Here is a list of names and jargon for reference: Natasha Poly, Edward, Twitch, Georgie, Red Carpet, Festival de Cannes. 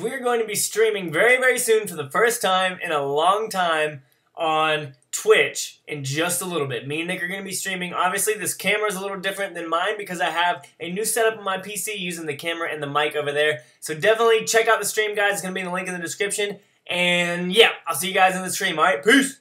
We're going to be streaming very, very soon for the first time in a long time on Twitch in just a little bit. Me and Nick are going to be streaming. Obviously, this camera is a little different than mine because I have a new setup on my PC using the camera and the mic over there. So definitely check out the stream, guys. It's going to be in the link in the description. And yeah, I'll see you guys in the stream. All right, peace.